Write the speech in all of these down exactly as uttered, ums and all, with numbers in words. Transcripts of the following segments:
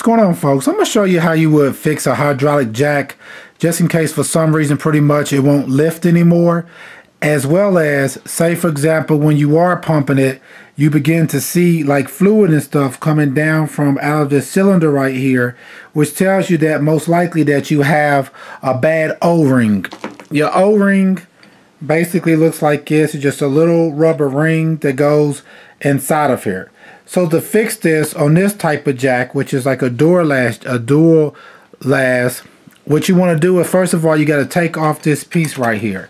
What's going on, folks? I'm going to show you how you would fix a hydraulic jack just in case for some reason pretty much it won't lift anymore, as well as, say for example, when you are pumping it, you begin to see like fluid and stuff coming down from out of this cylinder right here, which tells you that most likely that you have a bad O-ring. Your O-ring basically looks like this. It's just a little rubber ring that goes inside of here. So to fix this on this type of jack, which is like a dual lash, a dual lash, what you want to do is, first of all, you got to take off this piece right here.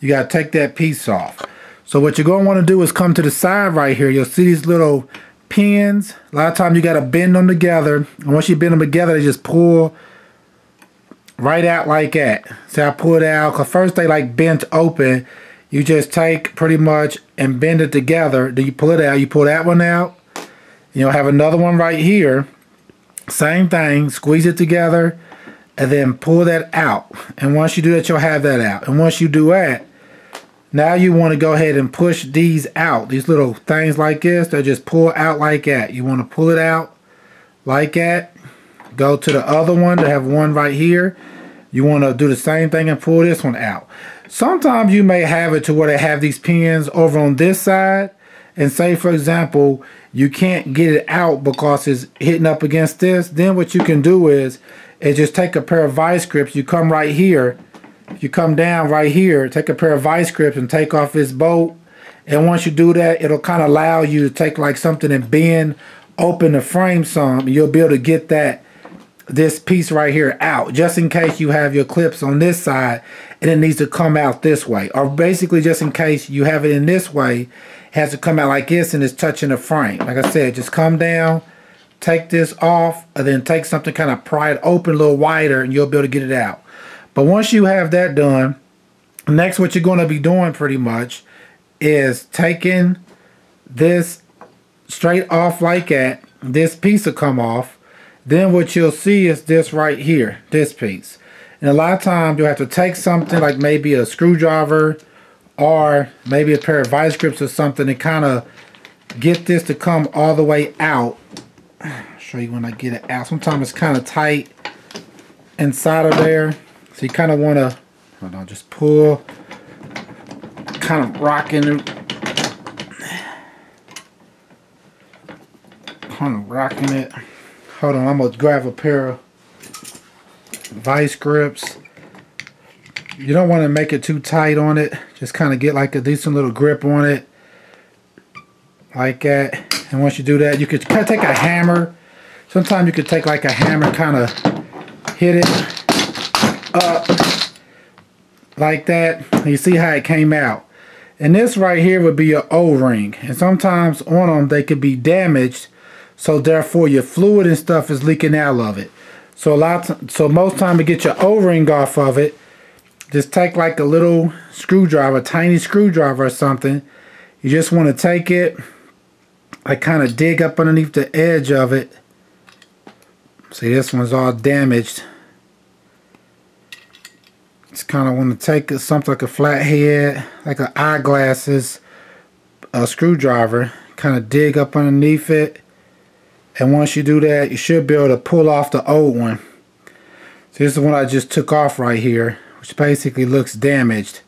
You got to take that piece off. So what you're going to want to do is come to the side right here. You'll see these little pins. A lot of times you got to bend them together. And once you bend them together, they just pull right out like that. So I pull it out, because first they like bent open. You just take pretty much and bend it together. Then you pull it out. You pull that one out. You'll have another one right here, same thing, squeeze it together and then pull that out. And once you do that, you'll have that out. And once you do that, now you want to go ahead and push these out, these little things like this. They'll just pull out like that. You want to pull it out like that, go to the other one. They have one right here. You want to do the same thing and pull this one out. Sometimes you may have it to where they have these pins over on this side, and say for example you can't get it out because it's hitting up against this. Then what you can do is is just take a pair of vice grips. You come right here, you come down right here, take a pair of vice grips and take off this bolt. And once you do that, it'll kind of allow you to take like something and bend open the frame some. You'll be able to get that this piece right here out, just in case you have your clips on this side and it needs to come out this way, or basically just in case you have it in this way, has to come out like this and it's touching the frame. Like I said, just come down, take this off, and then take something, kind of pry it open a little wider, and you'll be able to get it out. But once you have that done, next what you're going to be doing pretty much is taking this straight off like that. This piece will come off. Then what you'll see is this right here, this piece. And a lot of times you'll have to take something like maybe a screwdriver, or maybe a pair of vice grips or something, to kind of get this to come all the way out. I'll show you when I get it out. Sometimes it's kind of tight inside of there. So you kind of want to, hold on, just pull, kind of rocking, kind of rocking it. Hold on, I'm going to grab a pair of vice grips. You don't want to make it too tight on it. Just kind of get like a decent little grip on it. Like that. And once you do that, you could kind of take a hammer. Sometimes you could take like a hammer, kind of hit it up like that. And you see how it came out. And this right here would be your O-ring. And sometimes on them, they could be damaged. So therefore, your fluid and stuff is leaking out of it. So a lot, of, so most time to get your O-ring off of it, just take like a little screwdriver, a tiny screwdriver or something. You just want to take it, like kind of dig up underneath the edge of it. See, this one's all damaged. Just kind of want to take something like a flathead, like an eyeglasses, a screwdriver. Kind of dig up underneath it. And once you do that, you should be able to pull off the old one. So this is the one I just took off right here, which basically looks damaged.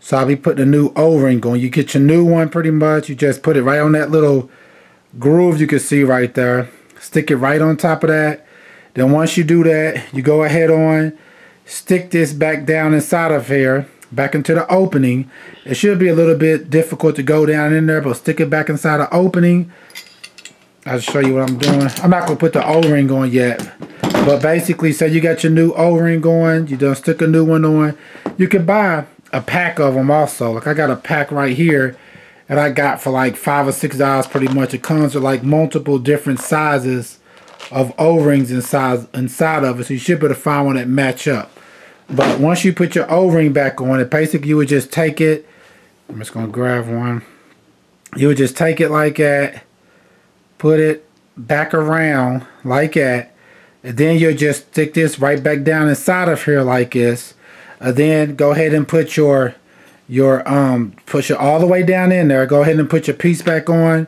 So I'll be putting a new O-ring on. You get your new one pretty much. You just put it right on that little groove you can see right there. Stick it right on top of that. Then once you do that, you go ahead on, stick this back down inside of here, back into the opening. It should be a little bit difficult to go down in there, but stick it back inside the opening. I'll show you what I'm doing. I'm not going to put the O-ring on yet. But basically, say you got your new O-ring going, you done stick a new one on. You can buy a pack of them also. Like I got a pack right here that I got for like five or six dollars pretty much. It comes with like multiple different sizes of O-rings inside inside of it. So you should be able to find one that match up. But once you put your O-ring back on it, basically you would just take it. I'm just gonna grab one. You would just take it like that, put it back around like that. And then you'll just stick this right back down inside of here like this. And then go ahead and put your your um push it all the way down in there. Go ahead and put your piece back on,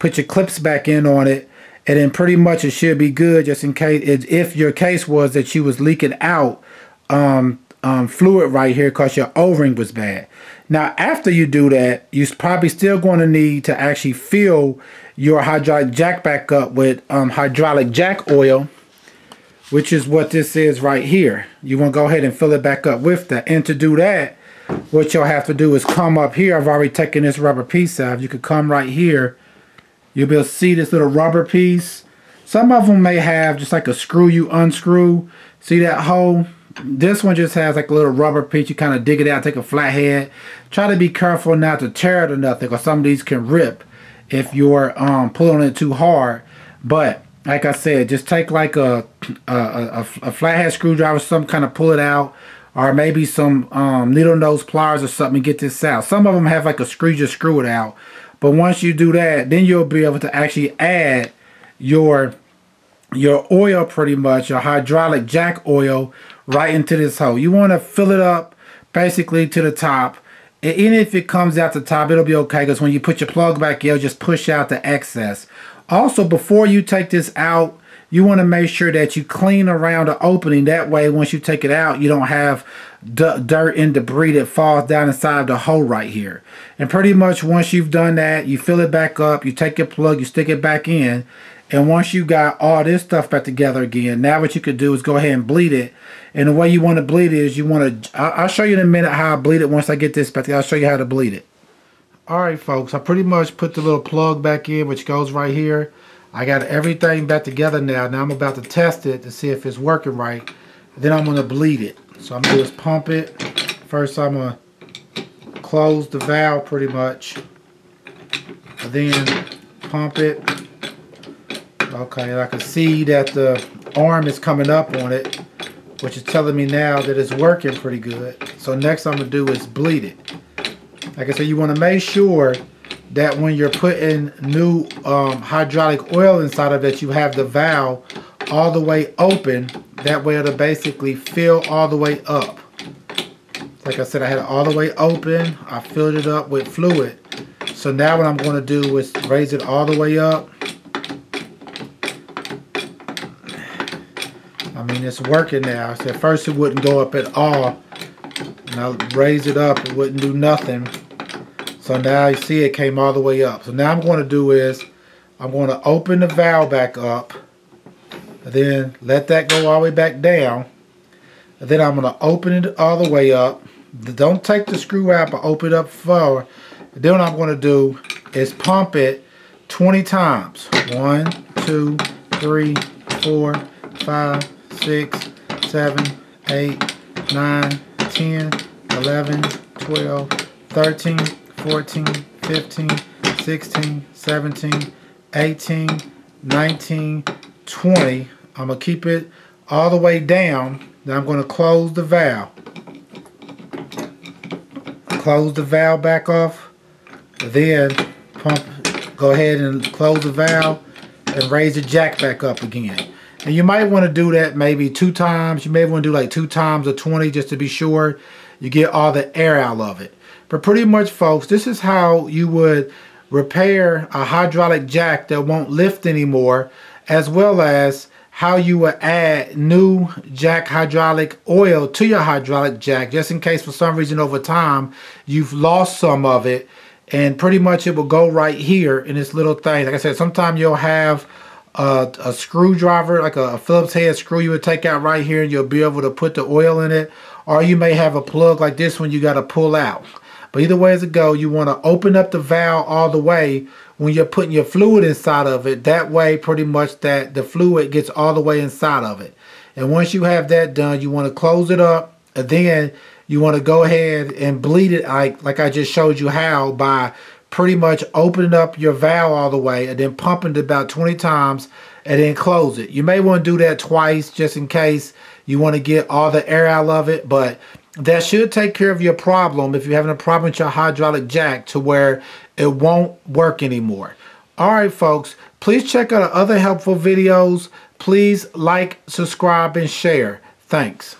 put your clips back in on it, And then pretty much it should be good, just in case, if your case was that you was leaking out um, um, fluid right here because your O-ring was bad. Now, after you do that, you're probably still going to need to actually fill your hydraulic jack back up with um, hydraulic jack oil, which is what this is right here. You want to go ahead and fill it back up with that. And to do that, what you'll have to do is come up here. I've already taken this rubber piece out. You could come right here. You'll be able to see this little rubber piece. Some of them may have just like a screw you unscrew. See that hole? This one just has like a little rubber piece. You kind of dig it out, take a flathead. Try to be careful not to tear it or nothing, because some of these can rip if you're um, pulling it too hard. But like I said, just take like a, a, a, a flathead screwdriver or something, kind of pull it out. Or maybe some um, needle nose pliers or something to get this out. Some of them have like a screw, just screw it out. But once you do that, then you'll be able to actually add your your oil, pretty much your hydraulic jack oil, right into this hole. You want to fill it up basically to the top. And even if it comes out the top, it'll be okay, because when you put your plug back, you'll just push out the excess. Also, before you take this out, you want to make sure that you clean around the opening. That way, once you take it out, you don't have dirt and debris that falls down inside the hole right here. And pretty much once you've done that, you fill it back up, you take your plug, you stick it back in, and once you got all this stuff back together again, now what you could do is go ahead and bleed it. And the way you want to bleed it is you want to, I'll show you in a minute how I bleed it once I get this back together. I'll show you how to bleed it. Alright folks, I pretty much put the little plug back in, which goes right here. I got everything back together now. Now I'm about to test it to see if it's working right. Then I'm going to bleed it. So I'm going to just pump it. First I'm going to close the valve pretty much. Then pump it. Okay, and I can see that the arm is coming up on it, which is telling me now that it's working pretty good. So next I'm going to do is bleed it. Like I said, you want to make sure that when you're putting new um, hydraulic oil inside of it, you have the valve all the way open. That way it'll basically fill all the way up. Like I said, I had it all the way open. I filled it up with fluid. So now what I'm going to do is raise it all the way up. I mean, it's working now. So at first it wouldn't go up at all. And I raise it up, it wouldn't do nothing. So now you see it came all the way up. So now I'm going to do is I'm going to open the valve back up. And then let that go all the way back down. And then I'm going to open it all the way up. Don't take the screw out, but open it up forward. And then what I'm going to do is pump it twenty times. One, two, three, four, five, six, seven, eight, nine, ten, eleven, twelve, thirteen, fourteen, fifteen, sixteen, seventeen, eighteen, nineteen, twenty. I'm going to keep it all the way down. Then I'm going to close the valve. Close the valve back off. Then pump. Go ahead and close the valve and raise the jack back up again. And you might want to do that maybe two times. You may want to do like two times or twenty just to be sure you get all the air out of it. But pretty much, folks, this is how you would repair a hydraulic jack that won't lift anymore, as well as how you would add new jack hydraulic oil to your hydraulic jack, just in case for some reason over time you've lost some of it. And pretty much it will go right here in this little thing. Like I said, sometimes you'll have a, a screwdriver, like a Phillips head screw you would take out right here, and you'll be able to put the oil in it. Or you may have a plug like this one you got to pull out. But either way as it go, you want to open up the valve all the way when you're putting your fluid inside of it. That way, pretty much that the fluid gets all the way inside of it. And once you have that done, you want to close it up. And then you want to go ahead and bleed it like, like I just showed you how, by pretty much opening up your valve all the way and then pumping it about twenty times and then close it. You may want to do that twice just in case you want to get all the air out of it, but that should take care of your problem if you're having a problem with your hydraulic jack to where it won't work anymore. Alright folks, please check out our other helpful videos. Please like, subscribe, and share. Thanks.